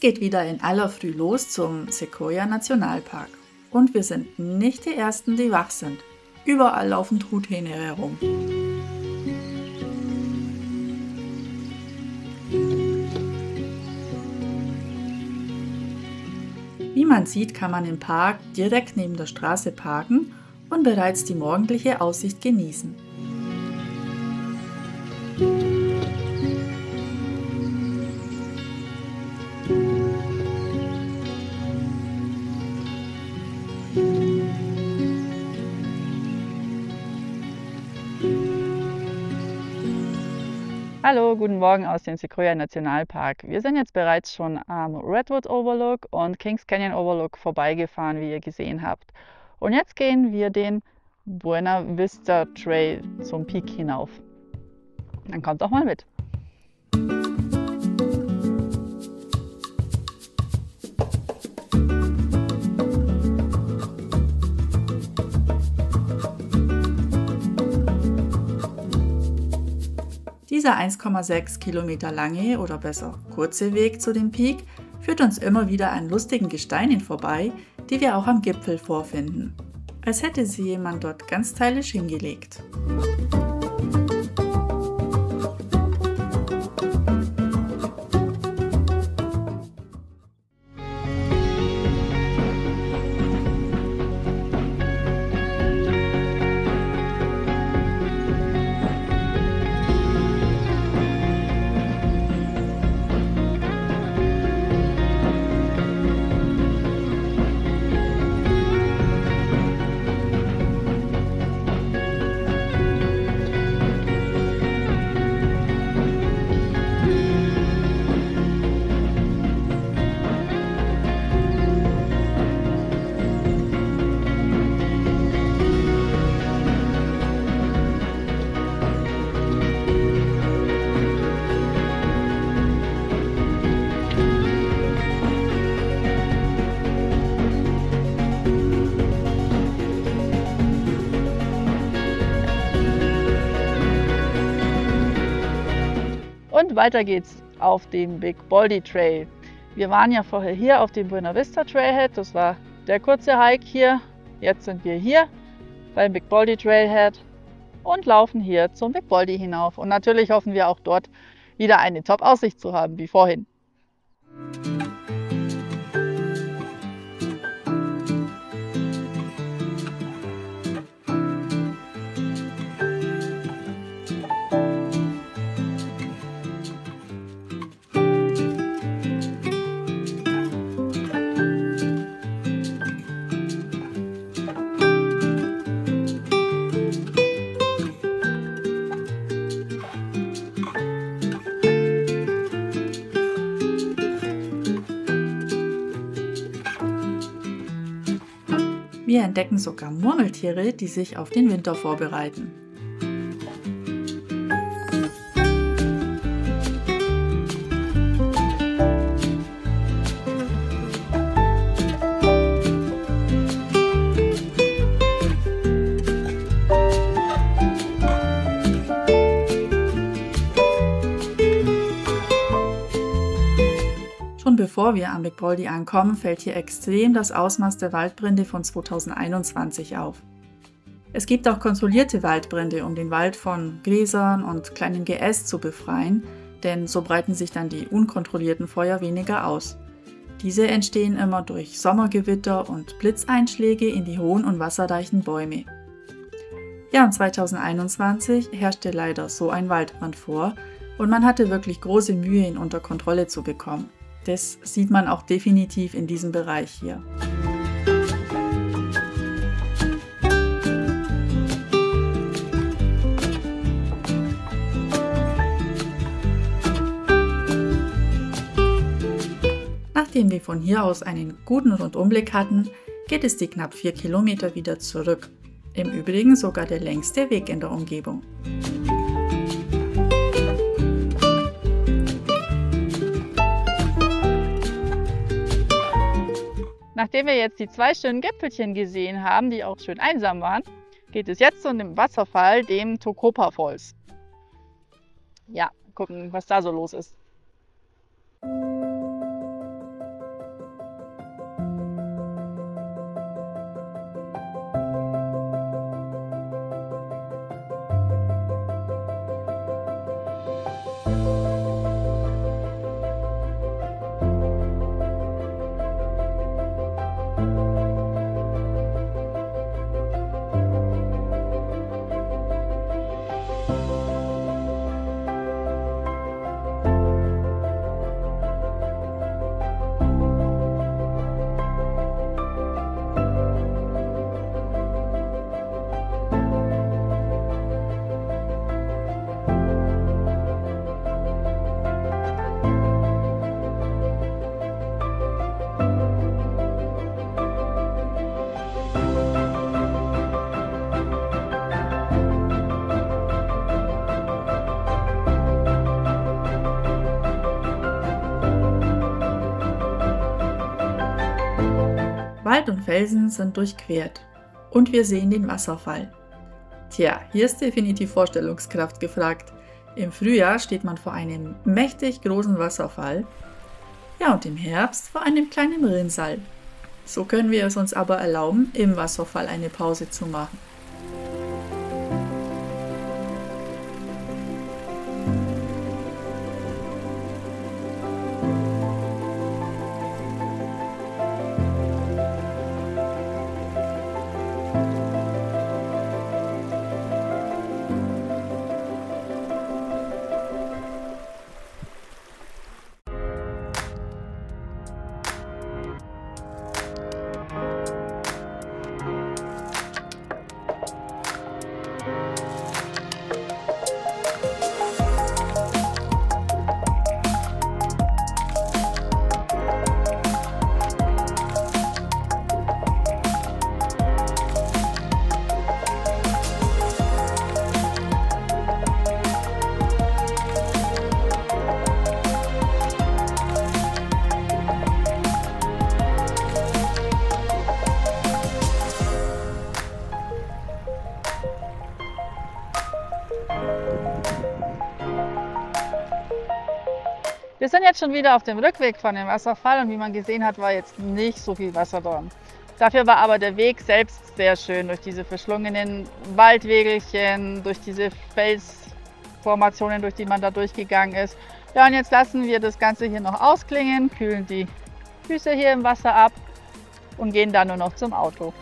Es geht wieder in aller Früh los zum Sequoia Nationalpark. Und wir sind nicht die Ersten, die wach sind. Überall laufen Truthähne herum. Wie man sieht, kann man im Park direkt neben der Straße parken und bereits die morgendliche Aussicht genießen. Hallo, guten Morgen aus dem Sequoia Nationalpark. Wir sind jetzt bereits schon am Redwood Overlook und Kings Canyon Overlook vorbeigefahren, wie ihr gesehen habt. Und jetzt gehen wir den Buena Vista Trail zum Peak hinauf. Dann kommt doch mal mit. Dieser 1,6 Kilometer lange oder besser kurze Weg zu dem Peak führt uns immer wieder an lustigen Gesteinen vorbei, die wir auch am Gipfel vorfinden. Als hätte sie jemand dort ganzteilisch hingelegt. Und weiter geht's auf dem Big Baldy Trail. Wir waren ja vorher hier auf dem Buena Vista Trailhead, das war der kurze Hike hier. Jetzt sind wir hier beim Big Baldy Trailhead und laufen hier zum Big Baldy hinauf. Und natürlich hoffen wir auch dort wieder eine Top-Aussicht zu haben, wie vorhin. Wir entdecken sogar Murmeltiere, die sich auf den Winter vorbereiten. Schon bevor wir am Big Baldy ankommen, fällt hier extrem das Ausmaß der Waldbrände von 2021 auf. Es gibt auch kontrollierte Waldbrände, um den Wald von Gräsern und kleinem Geäst zu befreien, denn so breiten sich dann die unkontrollierten Feuer weniger aus. Diese entstehen immer durch Sommergewitter und Blitzeinschläge in die hohen und wasserreichen Bäume. Ja, und 2021 herrschte leider so ein Waldbrand vor und man hatte wirklich große Mühe, ihn unter Kontrolle zu bekommen. Das sieht man auch definitiv in diesem Bereich hier. Nachdem wir von hier aus einen guten Rundumblick hatten, geht es die knapp 4 Kilometer wieder zurück. Im Übrigen sogar der längste Weg in der Umgebung. Nachdem wir jetzt die 2 schönen Gipfelchen gesehen haben, die auch schön einsam waren, geht es jetzt zu einem Wasserfall, dem Tokopah Falls. Ja, gucken, was da so los ist. Wald und Felsen sind durchquert. Und wir sehen den Wasserfall. Tja, hier ist definitiv Vorstellungskraft gefragt. Im Frühjahr steht man vor einem mächtig großen Wasserfall. Ja, und im Herbst vor einem kleinen Rinnsal. So können wir es uns aber erlauben, im Wasserfall eine Pause zu machen. Wir sind jetzt schon wieder auf dem Rückweg von dem Wasserfall und wie man gesehen hat, war jetzt nicht so viel Wasser drin. Dafür war aber der Weg selbst sehr schön durch diese verschlungenen Waldwegelchen, durch diese Felsformationen, durch die man da durchgegangen ist. Ja, und jetzt lassen wir das Ganze hier noch ausklingen, kühlen die Füße hier im Wasser ab und gehen dann nur noch zum Auto.